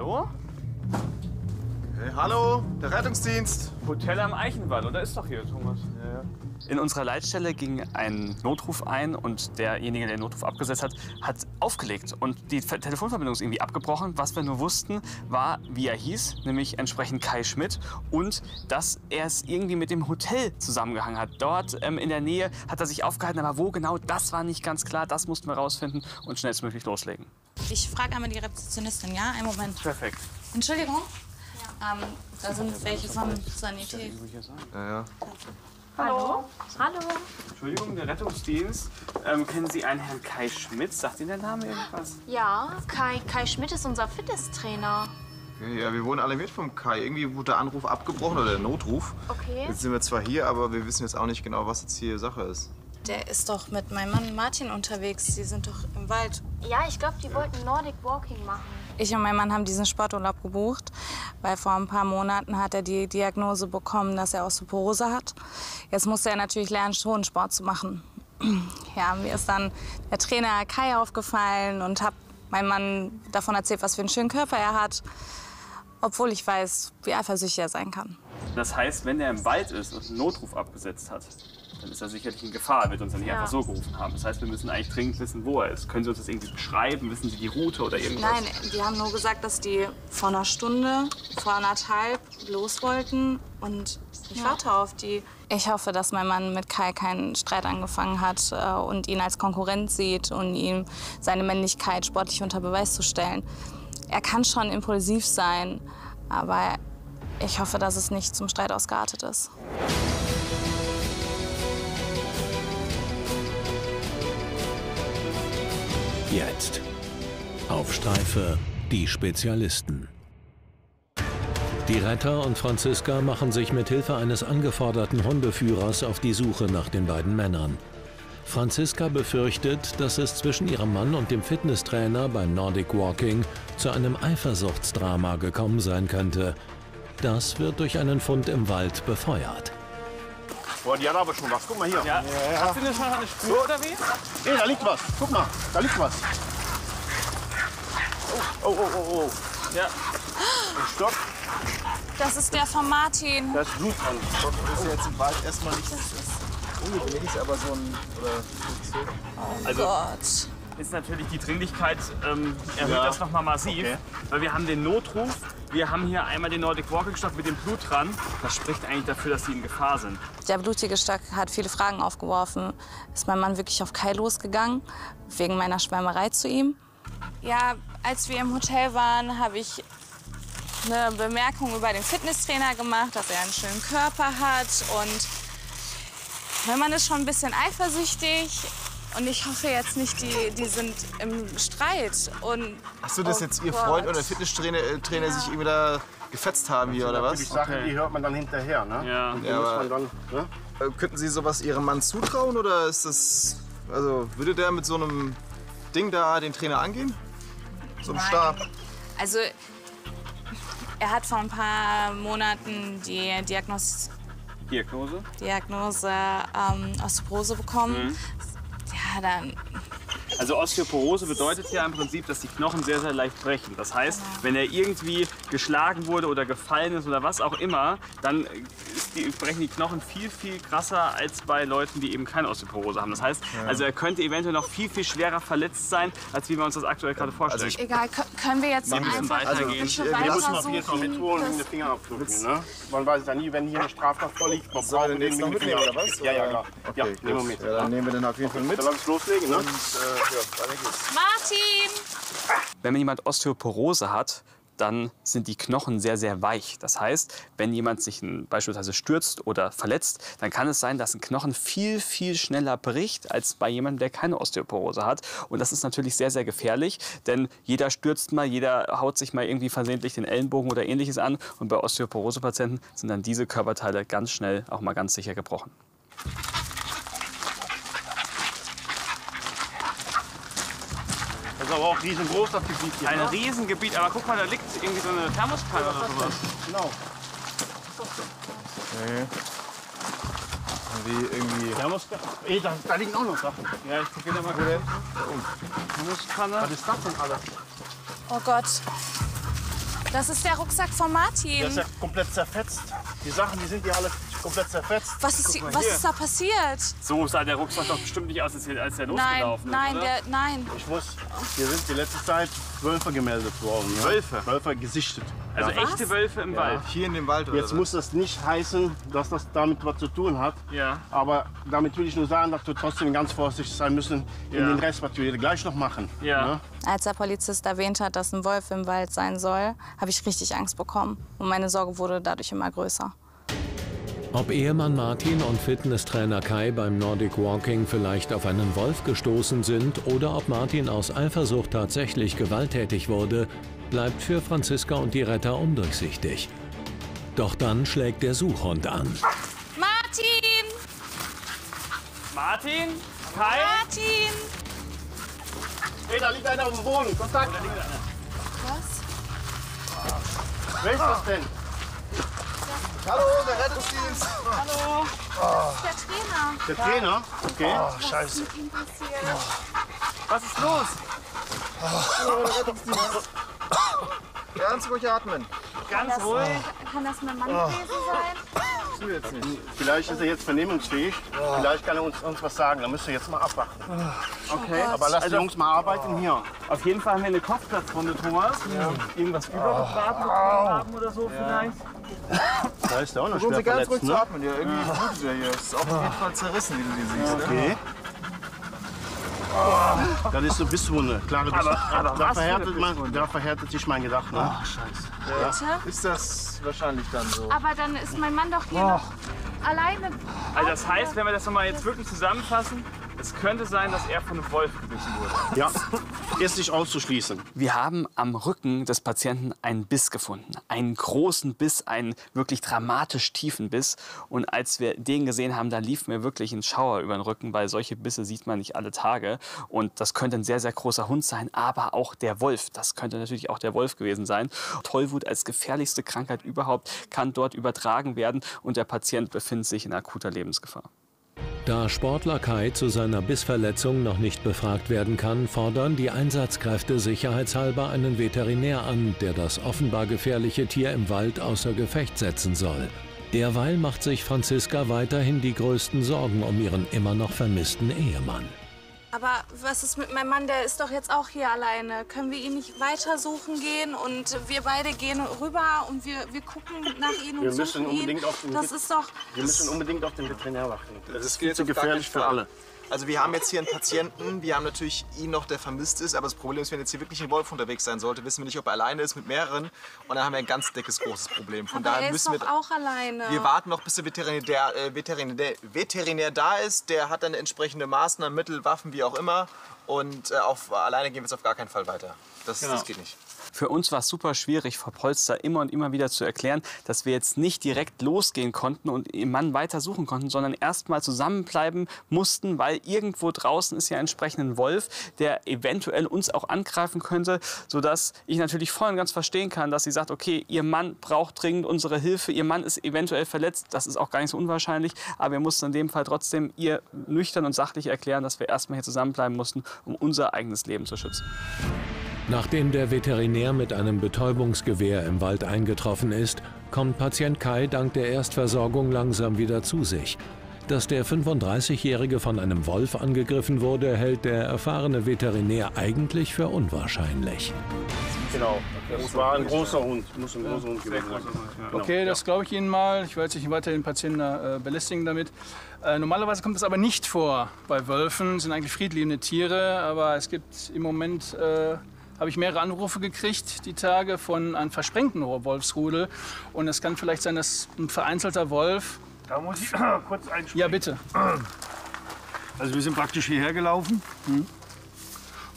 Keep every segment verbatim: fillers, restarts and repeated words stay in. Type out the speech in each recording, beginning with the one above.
Hallo? Hey, hallo, der Rettungsdienst. Hotel am Eichenwald, oder ist doch hier, Thomas? Ja, ja. In unserer Leitstelle ging ein Notruf ein und derjenige, der den Notruf abgesetzt hat, hat aufgelegt. Und die Telefonverbindung ist irgendwie abgebrochen. Was wir nur wussten, war, wie er hieß, nämlich entsprechend Kai Schmidt. Und dass er es irgendwie mit dem Hotel zusammengehangen hat. Dort ähm, in der Nähe hat er sich aufgehalten, aber wo genau, das war nicht ganz klar. Das mussten wir rausfinden und schnellstmöglich loslegen. Ich frage einmal die Rezeptionistin, ja? Einen Moment. Perfekt. Entschuldigung, ja. ähm, da sind welche vom Sanität. Ja, ja. Hallo. Hallo. Entschuldigung, der Rettungsdienst. Ähm, kennen Sie einen Herrn Kai Schmidt? Sagt Ihnen der Name irgendwas? Ja, Kai, Kai Schmidt ist unser Fitness-Trainer. Okay, ja, wir wurden alle mit vom Kai. Irgendwie wurde der Anruf abgebrochen oder der Notruf. Okay. Jetzt sind wir zwar hier, aber wir wissen jetzt auch nicht genau, was jetzt hier Sache ist. Der ist doch mit meinem Mann Martin unterwegs. Sie sind doch im Wald. Ja, ich glaube, die ja. wollten Nordic Walking machen. Ich und mein Mann haben diesen Sporturlaub gebucht, weil vor ein paar Monaten hat er die Diagnose bekommen, dass er Osteoporose hat. Jetzt musste er natürlich lernen, schon Sport zu machen. Ja, mir ist dann der Trainer Kai aufgefallen und habe meinem Mann davon erzählt, was für einen schönen Körper er hat. Obwohl ich weiß, wie eifersüchtig er sein kann. Das heißt, wenn er im Wald ist und einen Notruf abgesetzt hat, dann ist er sicherlich in Gefahr, er wird uns dann nicht ja. einfach so gerufen haben. Das heißt, wir müssen eigentlich dringend wissen, wo er ist. Können Sie uns das irgendwie beschreiben? Wissen Sie die Route oder irgendwas? Nein, die haben nur gesagt, dass die vor einer Stunde, vor anderthalb los wollten. Und ich ja. warte auf die. Ich hoffe, dass mein Mann mit Kai keinen Streit angefangen hat und ihn als Konkurrent sieht und ihm seine Männlichkeit sportlich unter Beweis zu stellen. Er kann schon impulsiv sein, aber ich hoffe, dass es nicht zum Streit ausgeartet ist. Jetzt. Auf Streife, die Spezialisten. Die Retter und Franziska machen sich mit Hilfe eines angeforderten Hundeführers auf die Suche nach den beiden Männern. Franziska befürchtet, dass es zwischen ihrem Mann und dem Fitnesstrainer beim Nordic Walking zu einem Eifersuchtsdrama gekommen sein könnte. Das wird durch einen Fund im Wald befeuert. Boah, die hat aber schon was. Guck mal hier. Ja. Ja. Hast du denn schon eine Spur so. Oder wie? Nee, da liegt was. Guck mal, da liegt was. Oh, oh, oh, oh. oh. Ja. Ein Stock. Das ist der von Martin. Das ist Blut dran. Das ist ja jetzt im Wald erstmal nichts Ungewöhnliches, aber so ein... Oder oh also, Gott. Ist natürlich die Dringlichkeit, ähm, erhöht ja. das nochmal massiv. Okay. Weil wir haben den Notruf. Wir haben hier einmal den Nordic Walking Stock mit dem Blut dran. Das spricht eigentlich dafür, dass sie in Gefahr sind. Der blutige Stock hat viele Fragen aufgeworfen. Ist mein Mann wirklich auf Kai losgegangen, wegen meiner Schwärmerei zu ihm? Ja, als wir im Hotel waren, habe ich eine Bemerkung über den Fitnesstrainer gemacht, dass er einen schönen Körper hat. Und mein Mann ist schon ein bisschen eifersüchtig. Und ich hoffe jetzt nicht, die, die sind im Streit. Und, Ach so, dass oh jetzt Ihr Gott. Freund oder Fitnesstrainer Trainer ja. sich irgendwie da gefetzt haben hier, oder was? Die Sachen, okay. die hört man dann hinterher, ne? Ja. Und die ja, muss man dann, ne? Könnten Sie sowas Ihrem Mann zutrauen, oder ist das... Also, würde der mit so einem Ding da den Trainer angehen? So einem Nein. Stab? Also, er hat vor ein paar Monaten die Diagnose... Diagnose? Diagnose ähm, Osteoporose bekommen. Mhm. Ja, dann. Also Osteoporose bedeutet ja im Prinzip, dass die Knochen sehr, sehr leicht brechen. Das heißt, wenn er irgendwie geschlagen wurde oder gefallen ist oder was auch immer, dann ist die, brechen die Knochen viel, viel krasser als bei Leuten, die eben keine Osteoporose haben. Das heißt, also er könnte eventuell noch viel, viel schwerer verletzt sein, als wie wir uns das aktuell gerade vorstellen. Also egal, können wir jetzt einfach weitergehen? Also, wir müssen auf jeden Fall mit Touren und den Finger abdrücken, ne? Man weiß ja nie, wenn hier eine Straftat vorliegt, man braucht den nächsten mit oder was? Ja, ja, klar. Okay, ja, nehmen wir mit. Ja, dann nehmen wir den auf jeden Fall mit. Dann lass uns loslegen, ne? Und, äh, Martin! Wenn jemand Osteoporose hat, dann sind die Knochen sehr, sehr weich. Das heißt, wenn jemand sich beispielsweise stürzt oder verletzt, dann kann es sein, dass ein Knochen viel, viel schneller bricht als bei jemandem, der keine Osteoporose hat. Und das ist natürlich sehr, sehr gefährlich, denn jeder stürzt mal, jeder haut sich mal irgendwie versehentlich den Ellenbogen oder Ähnliches an. Und bei Osteoporose-Patienten sind dann diese Körperteile ganz schnell auch mal ganz sicher gebrochen. Das ist aber auch riesengroß, das Gebiet hier. Ein Riesengebiet, aber guck mal, da liegt irgendwie so eine Thermoskanne oder sowas. Genau. Okay. Wie irgendwie... Thermoskanne? Ey, da, da liegen auch noch Sachen. Ja, ich gucke da mal hin. Thermoskanne. Was ist das denn alles? Oh Gott. Das ist der Rucksack von Martin. Der ist ja komplett zerfetzt. Die Sachen, die sind ja alle komplett zerfetzt. Was ist, die, was ist da passiert? So sah der Rucksack doch bestimmt nicht aus, als er losgelaufen nein, ist, nein, der, nein. Ich wusste, hier sind die letzte Zeit Wölfe gemeldet worden. Ja? Wölfe? Wölfe gesichtet. Also ja. Echte Wölfe im ja. Wald? Hier in dem Wald, oder? Jetzt muss das nicht heißen, dass das damit was zu tun hat. Ja. Aber damit will ich nur sagen, dass wir trotzdem ganz vorsichtig sein müssen in ja. den Rest, was wir gleich noch machen. Ja. Ja? Als der Polizist erwähnt hat, dass ein Wolf im Wald sein soll, habe ich richtig Angst bekommen. Und meine Sorge wurde dadurch immer größer. Ob Ehemann Martin und Fitnesstrainer Kai beim Nordic Walking vielleicht auf einen Wolf gestoßen sind oder ob Martin aus Eifersucht tatsächlich gewalttätig wurde, bleibt für Franziska und die Retter undurchsichtig. Doch dann schlägt der Suchhund an. Martin! Martin? Kai? Martin! Hey, da liegt einer auf dem Boden. Kontakt! Was? Wer ist das denn? Hallo, der Rettungsdienst. Hallo. Oh. Das ist der Trainer. Der Trainer? Okay. Oh, Scheiße. Was ist mit ihm passiert? Was ist los? Oh. Hallo, der Rettungsdienst. Ganz ruhig atmen. Ganz kann ruhig. Das, kann das ein Mann oh. gewesen sein? Das will jetzt nicht. Vielleicht ist er jetzt vernehmungsfähig. Oh. Vielleicht kann er uns, uns was sagen. Da müsst ihr jetzt mal abwarten. Oh. Okay. Aber lasst also, die Jungs mal arbeiten oh. hier. Auf jeden Fall haben wir eine Kopfplatzrunde, Thomas. Ja. Irgendwas oh. übergebraten oh. haben oder so ja. vielleicht. Da ist der auch noch schwer ganz verletzt, ne? Atmen. Ja, irgendwie ja. blutet der hier. Ist auch auf jeden Fall zerrissen, wie du die siehst. Okay. Ne? Oh. Das ist so Bisswunde. Klare Bisswunde. Aber, aber da, verhärtet man, da verhärtet sich mein Gedanken. Ne? Ach, scheiße. Ja. Ist das wahrscheinlich dann so. Aber dann ist mein Mann doch hier oh. noch alleine. Also das heißt, wenn wir das nochmal jetzt wirklich zusammenfassen, es könnte sein, dass er von einem Wolf gebissen wurde. Ja, ist nicht auszuschließen. Wir haben am Rücken des Patienten einen Biss gefunden. Einen großen Biss, einen wirklich dramatisch tiefen Biss. Und als wir den gesehen haben, da lief mir wirklich ein Schauer über den Rücken, weil solche Bisse sieht man nicht alle Tage. Und das könnte ein sehr, sehr großer Hund sein, aber auch der Wolf. Das könnte natürlich auch der Wolf gewesen sein. Tollwut als gefährlichste Krankheit überhaupt kann dort übertragen werden. Und der Patient befindet sich in akuter Lebensgefahr. Da Sportler Kai zu seiner Bissverletzung noch nicht befragt werden kann, fordern die Einsatzkräfte sicherheitshalber einen Veterinär an, der das offenbar gefährliche Tier im Wald außer Gefecht setzen soll. Derweil macht sich Franziska weiterhin die größten Sorgen um ihren immer noch vermissten Ehemann. Aber was ist mit meinem Mann? Der ist doch jetzt auch hier alleine. Können wir ihn nicht weiter suchen gehen? Und wir beide gehen rüber und wir, wir gucken nach ihm und wir suchen ihn. Auf den das ist doch wir müssen unbedingt auf den Veterinär warten. Das ist viel zu gefährlich für alle. Also wir haben jetzt hier einen Patienten, wir haben natürlich ihn noch, der vermisst ist, aber das Problem ist, wenn jetzt hier wirklich ein Wolf unterwegs sein sollte, wissen wir nicht, ob er alleine ist mit mehreren und dann haben wir ein ganz dickes, großes Problem. Von aber daher er ist müssen wir auch alleine. Wir warten noch, bis der Veterinär, der, Veterinär, der Veterinär da ist, der hat dann entsprechende Maßnahmen, Mittel, Waffen, wie auch immer und äh, auf, alleine gehen wir jetzt auf gar keinen Fall weiter. Das, genau. das geht nicht. Für uns war es super schwierig, Frau Polster immer und immer wieder zu erklären, dass wir jetzt nicht direkt losgehen konnten und ihren Mann weiter suchen konnten, sondern erst mal zusammenbleiben mussten, weil irgendwo draußen ist ja entsprechend ein Wolf, der eventuell uns auch angreifen könnte, sodass ich natürlich voll und ganz verstehen kann, dass sie sagt, okay, ihr Mann braucht dringend unsere Hilfe, ihr Mann ist eventuell verletzt, das ist auch gar nicht so unwahrscheinlich, aber wir mussten in dem Fall trotzdem ihr nüchtern und sachlich erklären, dass wir erst mal hier zusammenbleiben mussten, um unser eigenes Leben zu schützen. Nachdem der Veterinär mit einem Betäubungsgewehr im Wald eingetroffen ist, kommt Patient Kai dank der Erstversorgung langsam wieder zu sich. Dass der fünfunddreißigjährige von einem Wolf angegriffen wurde, hält der erfahrene Veterinär eigentlich für unwahrscheinlich. Genau, das war ein großer Hund. Muss ein großer Hund gewesen sein. Okay, das glaube ich Ihnen mal. Ich werde nicht weiter den Patienten äh, belästigen damit. Äh, normalerweise kommt das aber nicht vor bei Wölfen. Das sind eigentlich friedliebende Tiere, aber es gibt im Moment... Äh, habe ich mehrere Anrufe gekriegt, die Tage, von einem versprengten Wolfsrudel. Und es kann vielleicht sein, dass ein vereinzelter Wolf... Da muss ich kurz einspringen. Ja, bitte. Also wir sind praktisch hierher gelaufen. Mhm.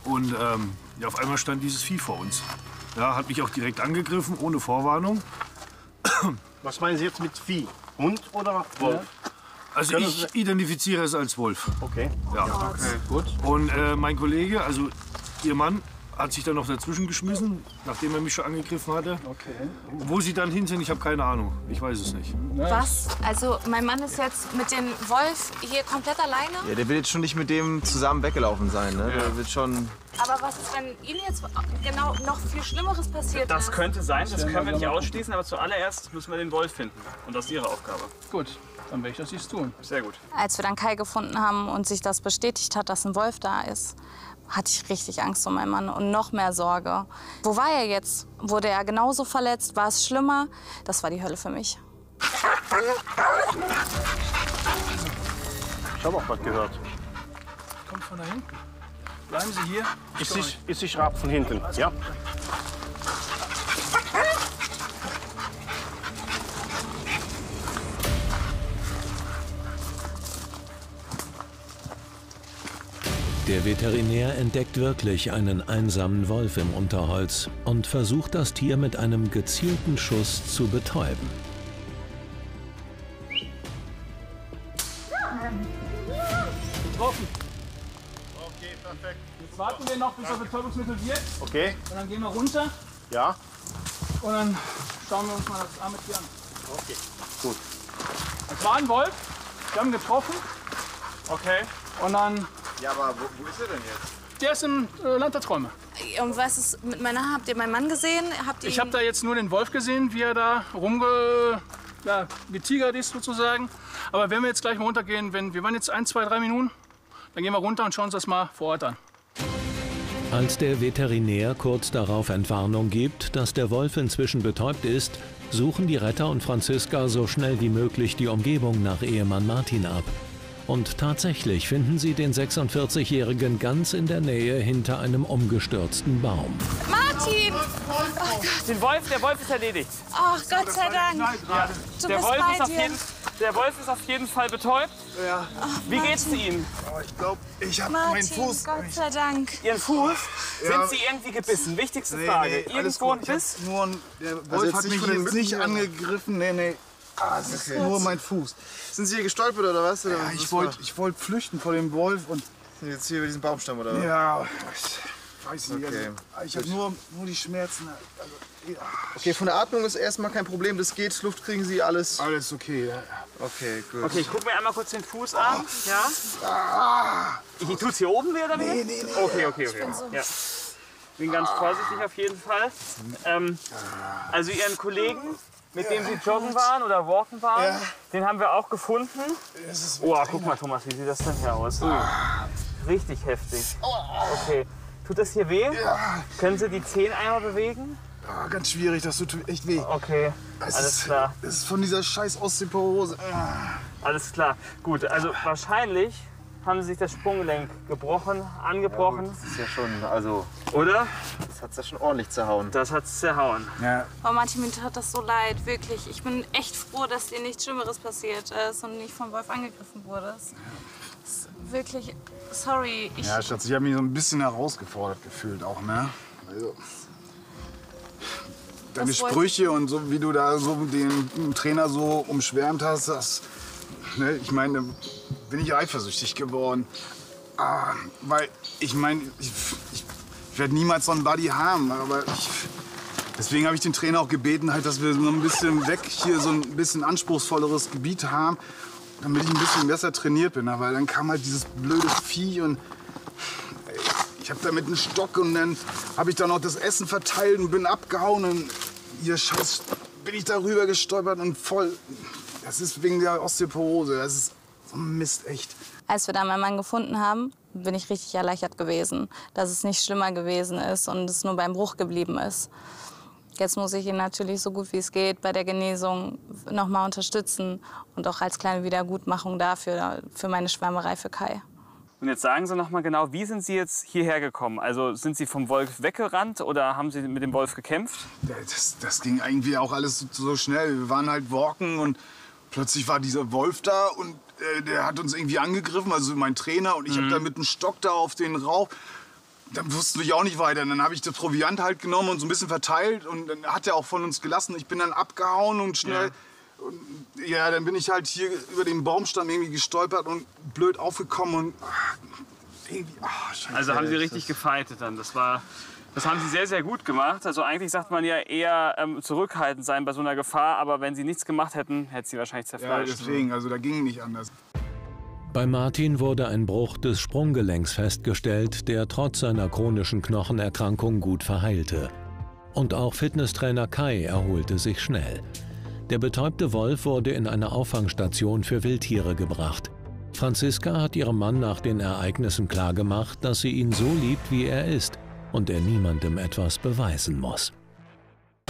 Und ähm, ja, auf einmal stand dieses Vieh vor uns. Ja, hat mich auch direkt angegriffen, ohne Vorwarnung. Was meinen Sie jetzt mit Vieh? Hund oder Wolf? Ja. Also ich identifiziere es als Wolf. Okay. Ja. Okay, gut. Und äh, mein Kollege, also Ihr Mann... hat sich dann noch dazwischen geschmissen, nachdem er mich schon angegriffen hatte. Okay. Wo sie dann hin sind, ich habe keine Ahnung. Ich weiß es nicht. Was? Also mein Mann ist jetzt mit dem Wolf hier komplett alleine? Ja, der will jetzt schon nicht mit dem zusammen weggelaufen sein, ne? Ja. Der wird schon... Aber was ist, wenn Ihnen jetzt genau noch viel Schlimmeres passiert? Das könnte sein, das können wir nicht ausschließen, aber zuallererst müssen wir den Wolf finden. Und das ist Ihre Aufgabe. Gut, dann werde ich das jetzt tun. Sehr gut. Als wir dann Kai gefunden haben und sich das bestätigt hat, dass ein Wolf da ist, hatte ich richtig Angst um meinen Mann und noch mehr Sorge. Wo war er jetzt? Wurde er genauso verletzt? War es schlimmer? Das war die Hölle für mich. Ich habe auch was gehört. Kommt von da hinten. Bleiben Sie hier. Ich, ich, ich schraube von hinten. Ja. Der Veterinär entdeckt wirklich einen einsamen Wolf im Unterholz und versucht, das Tier mit einem gezielten Schuss zu betäuben. Getroffen. Okay, perfekt. Jetzt warten wir noch, bis das Betäubungsmittel wirkt. Okay. Und dann gehen wir runter. Ja. Und dann schauen wir uns mal das arme Tier an. Okay, gut. Das war ein Wolf. Wir haben getroffen. Okay. Und dann... Ja, aber wo, wo ist er denn jetzt? Der ist im äh, Land der Träume. Und was ist mit meiner? Habt ihr meinen Mann gesehen? Habt ihr ich habe da jetzt nur den Wolf gesehen, wie er da rumge... Ja, getigert ist sozusagen. Aber wenn wir jetzt gleich mal runtergehen, wenn, wir waren jetzt ein, zwei, drei Minuten, dann gehen wir runter und schauen uns das mal vor Ort an. Als der Veterinär kurz darauf Entwarnung gibt, dass der Wolf inzwischen betäubt ist, suchen die Retter und Franziska so schnell wie möglich die Umgebung nach Ehemann Martin ab. Und tatsächlich finden sie den sechsundvierzigjährigen ganz in der Nähe hinter einem umgestürzten Baum. Martin! Oh Den Wolf, der Wolf ist erledigt. Ach, Gott sei Dank. Du der, bist Wolf bei ist auf dir. Jeden, der Wolf ist auf jeden Fall betäubt. Ja. Ach, wie geht's Ihnen? Oh, ich glaube, ich habe meinen Fuß. Gott sei Dank. Ihren Fuß? Ja. Sind Sie irgendwie gebissen? Wichtigste nee, Frage. Nee, Irgendwo ein Biss? Nur ein, der Wolf also hat mich jetzt Mücken nicht angegriffen. Nee, nee. Ah, das ist okay. Nur mein Fuß. Sind Sie hier gestolpert oder was? Oder ja, was ich wollte wollt flüchten vor dem Wolf und... Sind jetzt hier über diesen Baumstamm oder was? Ja, ich weiß nicht. Okay. Also, ich habe nur, nur die Schmerzen. Also, ja. Okay, von der Atmung ist erstmal kein Problem. Das geht, Luft kriegen Sie, alles... Alles okay, ja. Okay, gut. Okay, ich guck mir einmal kurz den Fuß an. Oh. Ja. Ah. Ich tut's hier oben wieder damit? Nee, nee, nee. Okay, okay, okay. Ich so ja. bin ganz vorsichtig auf jeden Fall. Ähm, also Ihren Kollegen... Mit dem sie joggen waren oder walken waren, ja. Den haben wir auch gefunden. Oh, guck mal, Thomas, wie sieht das denn hier aus? Ah. Richtig heftig. Okay. Tut das hier weh? Ja. Können Sie die Zehen einmal bewegen? Oh, ganz schwierig, das tut echt weh. Okay, das alles ist, klar. Das ist von dieser scheiß Osteoporose. Ah. Alles klar. Gut, also wahrscheinlich haben Sie sich das Sprunggelenk gebrochen, angebrochen. Ja, das ist ja schon, also... Oder? Das hat's ja schon ordentlich zerhauen. Das hat's zerhauen. Ja. Oh, Martin, mir tut das so leid, wirklich. Ich bin echt froh, dass dir nichts Schlimmeres passiert ist und nicht vom Wolf angegriffen wurdest. Wirklich, sorry. Ich ja, Schatz, ich habe mich so ein bisschen herausgefordert gefühlt auch, ne? Also, deine Sprüche und so, wie du da so den Trainer so umschwärmt hast, das... Ne, ich meine... bin ich eifersüchtig geworden, ah, weil ich meine, ich, ich, ich werde niemals so einen Buddy haben, aber ich, deswegen habe ich den Trainer auch gebeten, halt, dass wir so ein bisschen weg hier so ein bisschen anspruchsvolleres Gebiet haben, damit ich ein bisschen besser trainiert bin, aber dann kam halt dieses blöde Vieh und ey, ich habe damit einen Stock und dann habe ich dann noch das Essen verteilt und bin abgehauen und ihr Scheiß, bin ich darüber gestolpert und voll, das ist wegen der Osteoporose, das ist Mist, echt. Als wir da meinen Mann gefunden haben, bin ich richtig erleichtert gewesen, dass es nicht schlimmer gewesen ist und es nur beim Bruch geblieben ist. Jetzt muss ich ihn natürlich so gut wie es geht bei der Genesung noch mal unterstützen und auch als kleine Wiedergutmachung dafür, für meine Schwärmerei für Kai. Und jetzt sagen Sie noch mal genau, wie sind Sie jetzt hierher gekommen? Also sind Sie vom Wolf weggerannt oder haben Sie mit dem Wolf gekämpft? Das, das ging irgendwie auch alles so schnell. Wir waren halt walken und plötzlich war dieser Wolf da und der hat uns irgendwie angegriffen, also mein Trainer, und ich mhm. habe da mit einem Stock da auf den Rauch. Dann wusste ich auch nicht weiter. Dann habe ich das Proviant halt genommen und so ein bisschen verteilt. Und dann hat er auch von uns gelassen. Ich bin dann abgehauen und schnell... Ja, und, ja dann bin ich halt hier über den Baumstamm irgendwie gestolpert und blöd aufgekommen und... Ach, irgendwie, ach, scheiße, also haben Sie richtig gefightet dann? Das war... Das haben Sie sehr, sehr gut gemacht. Also eigentlich sagt man ja eher ähm, zurückhaltend sein bei so einer Gefahr. Aber wenn Sie nichts gemacht hätten, hätte sie wahrscheinlich zerfleischt. Ja, deswegen. Also da ging nicht anders. Bei Martin wurde ein Bruch des Sprunggelenks festgestellt, der trotz seiner chronischen Knochenerkrankung gut verheilte. Und auch Fitnesstrainer Kai erholte sich schnell. Der betäubte Wolf wurde in eine Auffangstation für Wildtiere gebracht. Franziska hat ihrem Mann nach den Ereignissen klargemacht, dass sie ihn so liebt, wie er ist und er niemandem etwas beweisen muss.